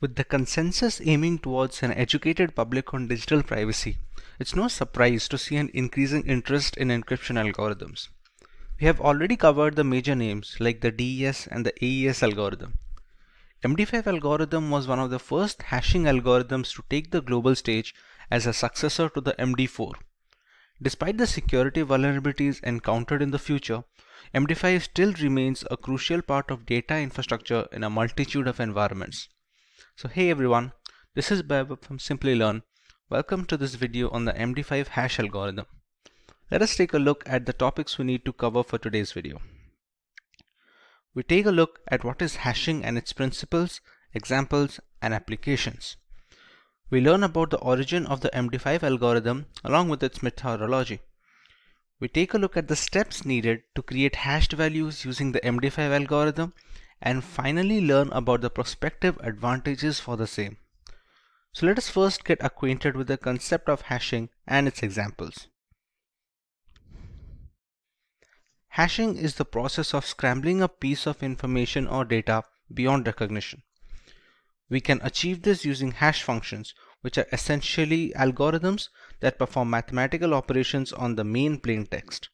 With the consensus aiming towards an educated public on digital privacy, it's no surprise to see an increasing interest in encryption algorithms. We have already covered the major names like the DES and the AES algorithm. MD5 algorithm was one of the first hashing algorithms to take the global stage as a successor to the MD4. Despite the security vulnerabilities encountered in the future, MD5 still remains a crucial part of data infrastructure in a multitude of environments. So hey everyone, this is Baibab from Simplilearn. Welcome to this video on the MD5 hash algorithm. Let us take a look at the topics we need to cover for today's video. We take a look at what is hashing and its principles, examples, and applications. We learn about the origin of the MD5 algorithm along with its methodology. We take a look at the steps needed to create hashed values using the MD5 algorithm, and finally learn about the prospective advantages for the same. So let us first get acquainted with the concept of hashing and its examples. Hashing is the process of scrambling a piece of information or data beyond recognition. We can achieve this using hash functions, which are essentially algorithms that perform mathematical operations on the main plaintext.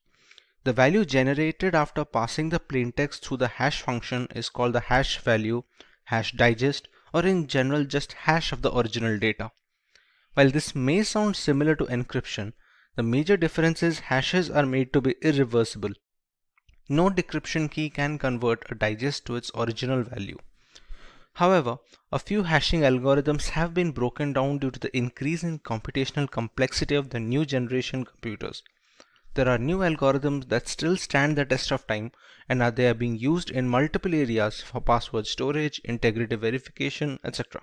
The value generated after passing the plaintext through the hash function is called the hash value, hash digest, or in general just hash of the original data. While this may sound similar to encryption, the major difference is hashes are made to be irreversible. No decryption key can convert a digest to its original value. However, a few hashing algorithms have been broken down due to the increase in computational complexity of the new generation computers. There are new algorithms that still stand the test of time and they are being used in multiple areas for password storage, integrity verification, etc.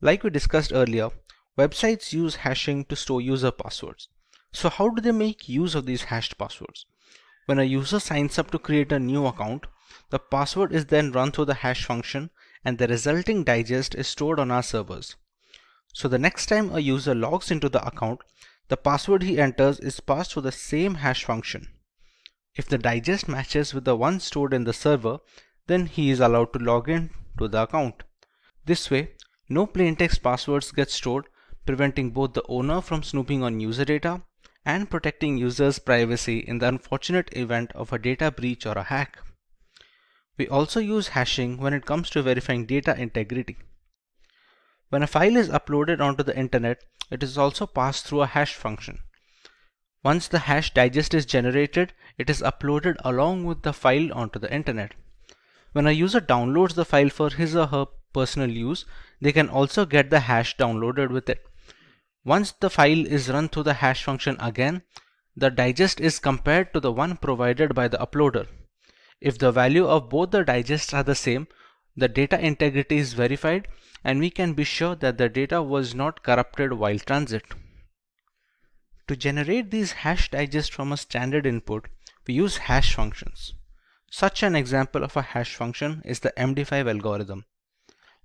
Like we discussed earlier, websites use hashing to store user passwords. So how do they make use of these hashed passwords? When a user signs up to create a new account, the password is then run through the hash function and the resulting digest is stored on our servers. So the next time a user logs into the account, the password he enters is passed through the same hash function. If the digest matches with the one stored in the server, then he is allowed to log in to the account. This way, no plaintext passwords get stored, preventing both the owner from snooping on user data and protecting users' privacy in the unfortunate event of a data breach or a hack. We also use hashing when it comes to verifying data integrity. When a file is uploaded onto the internet, it is also passed through a hash function. Once the hash digest is generated, it is uploaded along with the file onto the internet. When a user downloads the file for his or her personal use, they can also get the hash downloaded with it. Once the file is run through the hash function again, the digest is compared to the one provided by the uploader. If the value of both the digests are the same, the data integrity is verified, and we can be sure that the data was not corrupted while transit. To generate these hash digests from a standard input, we use hash functions. Such an example of a hash function is the MD5 algorithm.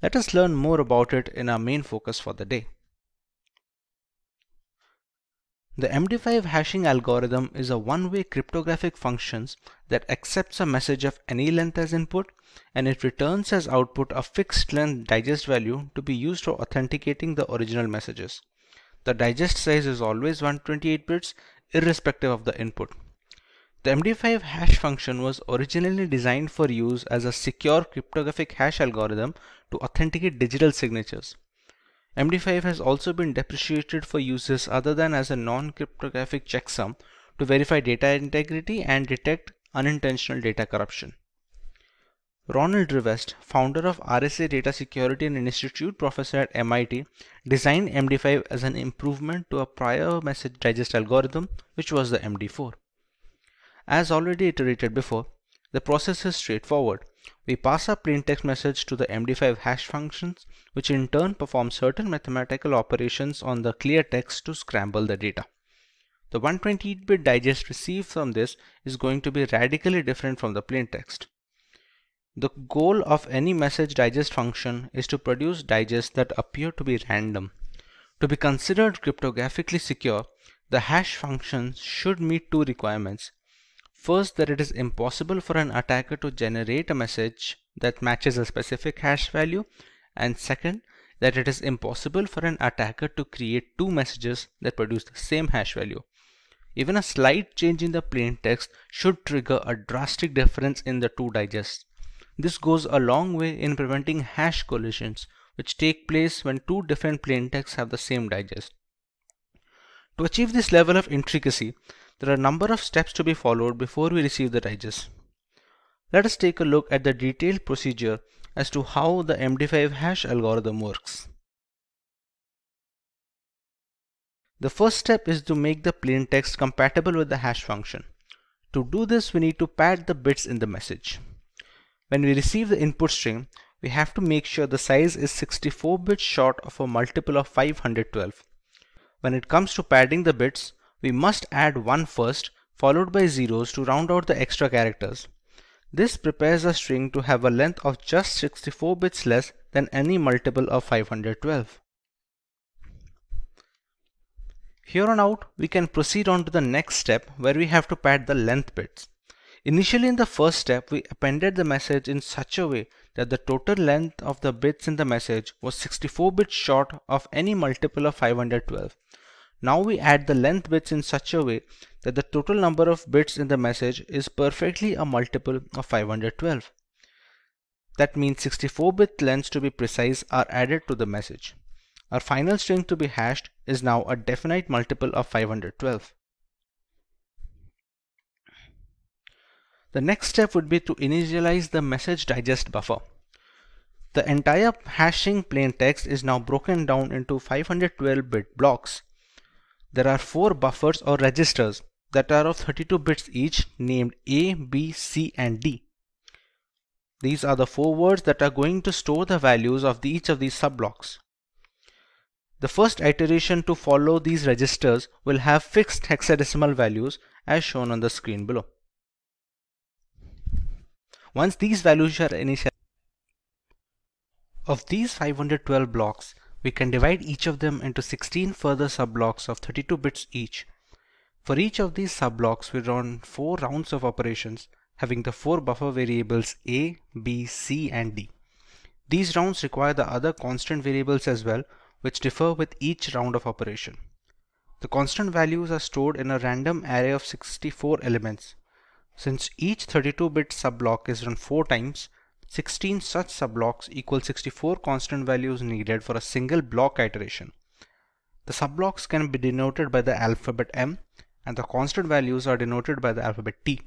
Let us learn more about it in our main focus for the day. The MD5 hashing algorithm is a one-way cryptographic function that accepts a message of any length as input, and it returns as output a fixed length digest value to be used for authenticating the original messages. The digest size is always 128 bits, irrespective of the input. The MD5 hash function was originally designed for use as a secure cryptographic hash algorithm to authenticate digital signatures. MD5 has also been depreciated for uses other than as a non-cryptographic checksum to verify data integrity and detect unintentional data corruption. Ronald Rivest, founder of RSA Data Security and Institute professor at MIT, designed MD5 as an improvement to a prior message digest algorithm, which was the MD4. As already iterated before, the process is straightforward. We pass a plaintext message to the MD5 hash functions, which in turn perform certain mathematical operations on the clear text to scramble the data. The 128-bit digest received from this is going to be radically different from the plaintext. The goal of any message digest function is to produce digests that appear to be random. To be considered cryptographically secure, the hash functions should meet two requirements. First, that it is impossible for an attacker to generate a message that matches a specific hash value, and second, that it is impossible for an attacker to create two messages that produce the same hash value. Even a slight change in the plain text should trigger a drastic difference in the two digests. This goes a long way in preventing hash collisions, which take place when two different plain texts have the same digest. To achieve this level of intricacy, there are a number of steps to be followed before we receive the digest. Let us take a look at the detailed procedure as to how the MD5 hash algorithm works. The first step is to make the plain text compatible with the hash function. To do this, we need to pad the bits in the message. When we receive the input string, we have to make sure the size is 64 bits short of a multiple of 512. When it comes to padding the bits, we must add 1 first, followed by zeros to round out the extra characters. This prepares a string to have a length of just 64 bits less than any multiple of 512. Here on out, we can proceed on to the next step where we have to pad the length bits. Initially in the first step, we appended the message in such a way that the total length of the bits in the message was 64 bits short of any multiple of 512. Now we add the length bits in such a way that the total number of bits in the message is perfectly a multiple of 512. That means 64-bit lengths to be precise are added to the message. Our final string to be hashed is now a definite multiple of 512. The next step would be to initialize the message digest buffer. The entire hashing plain text is now broken down into 512-bit blocks. There are 4 buffers or registers that are of 32 bits each, named A, B, C, and D. These are the 4 words that are going to store the values of each of these subblocks. The first iteration to follow these registers will have fixed hexadecimal values as shown on the screen below. Once these values are initialized, of these 512 blocks, we can divide each of them into 16 further subblocks of 32 bits each. For each of these subblocks, we run 4 rounds of operations, having the 4 buffer variables A, B, C, and D. These rounds require the other constant variables as well, which differ with each round of operation. The constant values are stored in a random array of 64 elements. Since each 32-bit subblock is run 4 times, 16 such subblocks equal 64 constant values needed for a single block iteration. The subblocks can be denoted by the alphabet M, and the constant values are denoted by the alphabet T.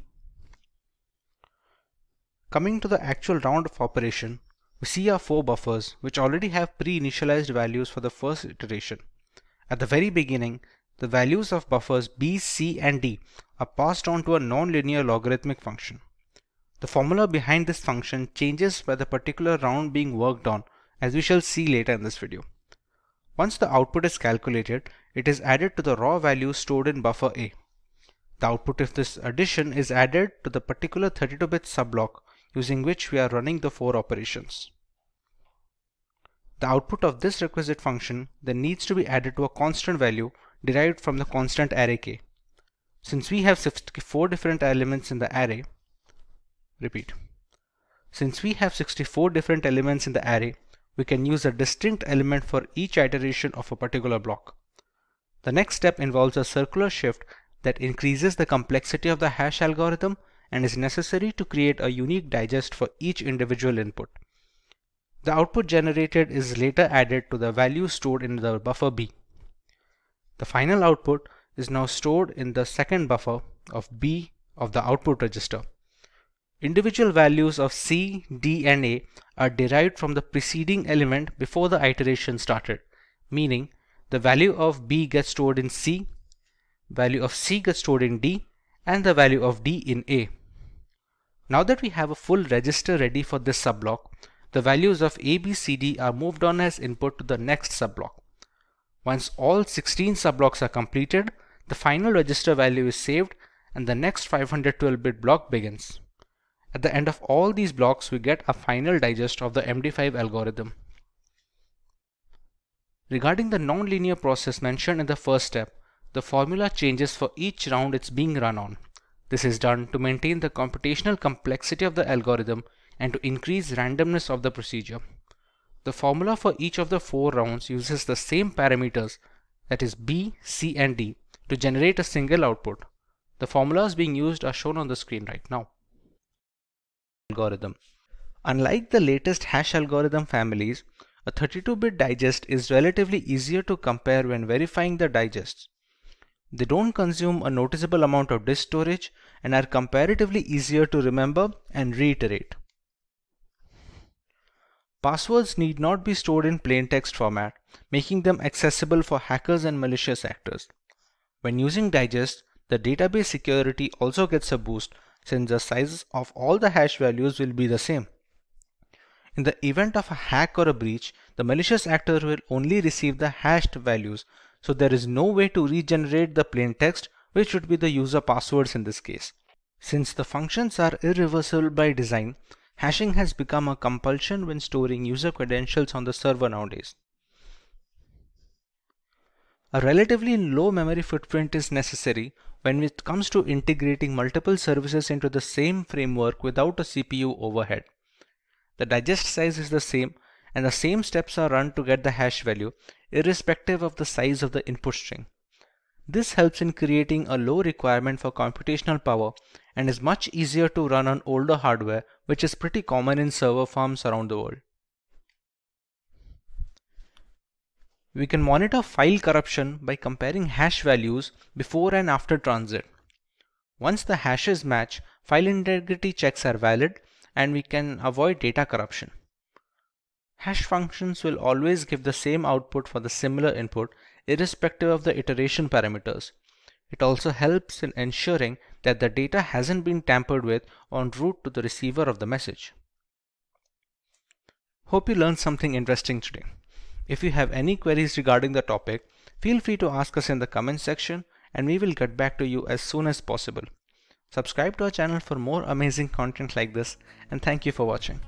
Coming to the actual round of operation, we see our 4 buffers, which already have pre-initialized values for the first iteration. At the very beginning, the values of buffers B, C, and D are passed on to a non-linear logarithmic function. The formula behind this function changes by the particular round being worked on, as we shall see later in this video. Once the output is calculated, it is added to the raw value stored in buffer A. The output of this addition is added to the particular 32-bit subblock using which we are running the 4 operations. The output of this requisite function then needs to be added to a constant value derived from the constant array K. Since we have 64 different elements in the array, we can use a distinct element for each iteration of a particular block. The next step involves a circular shift that increases the complexity of the hash algorithm and is necessary to create a unique digest for each individual input. The output generated is later added to the value stored in the buffer B. The final output is now stored in the second buffer of B of the output register. Individual values of C, D, and A are derived from the preceding element before the iteration started, meaning the value of B gets stored in C, value of C gets stored in D, and the value of D in A. Now that we have a full register ready for this subblock, the values of A, B, C, D are moved on as input to the next subblock. Once all 16 subblocks are completed, the final register value is saved and the next 512-bit block begins. At the end of all these blocks, we get a final digest of the MD5 algorithm. Regarding the non-linear process mentioned in the first step, the formula changes for each round it's being run on. This is done to maintain the computational complexity of the algorithm and to increase randomness of the procedure. The formula for each of the four rounds uses the same parameters, that is B, C and D, to generate a single output. The formulas being used are shown on the screen right now. Algorithm. Unlike the latest hash algorithm families, a 32-bit digest is relatively easier to compare when verifying the digests. They don't consume a noticeable amount of disk storage and are comparatively easier to remember and reiterate. Passwords need not be stored in plain text format, making them accessible for hackers and malicious actors. When using digests, the database security also gets a boost since the sizes of all the hash values will be the same. In the event of a hack or a breach, the malicious actor will only receive the hashed values, so there is no way to regenerate the plain text, which would be the user passwords in this case. Since the functions are irreversible by design, hashing has become a compulsion when storing user credentials on the server nowadays. A relatively low memory footprint is necessary when it comes to integrating multiple services into the same framework without a CPU overhead. The digest size is the same and the same steps are run to get the hash value irrespective of the size of the input string. This helps in creating a low requirement for computational power and is much easier to run on older hardware, which is pretty common in server farms around the world. We can monitor file corruption by comparing hash values before and after transit. Once the hashes match, file integrity checks are valid and we can avoid data corruption. Hash functions will always give the same output for the similar input, irrespective of the iteration parameters. It also helps in ensuring that the data hasn't been tampered with en route to the receiver of the message. Hope you learned something interesting today. If you have any queries regarding the topic, feel free to ask us in the comment section and we will get back to you as soon as possible. Subscribe to our channel for more amazing content like this, and thank you for watching.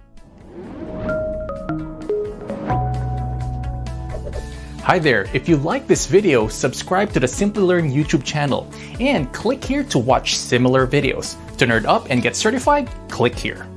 Hi there, if you like this video, subscribe to the Simplilearn YouTube channel and click here to watch similar videos. To nerd up and get certified, click here.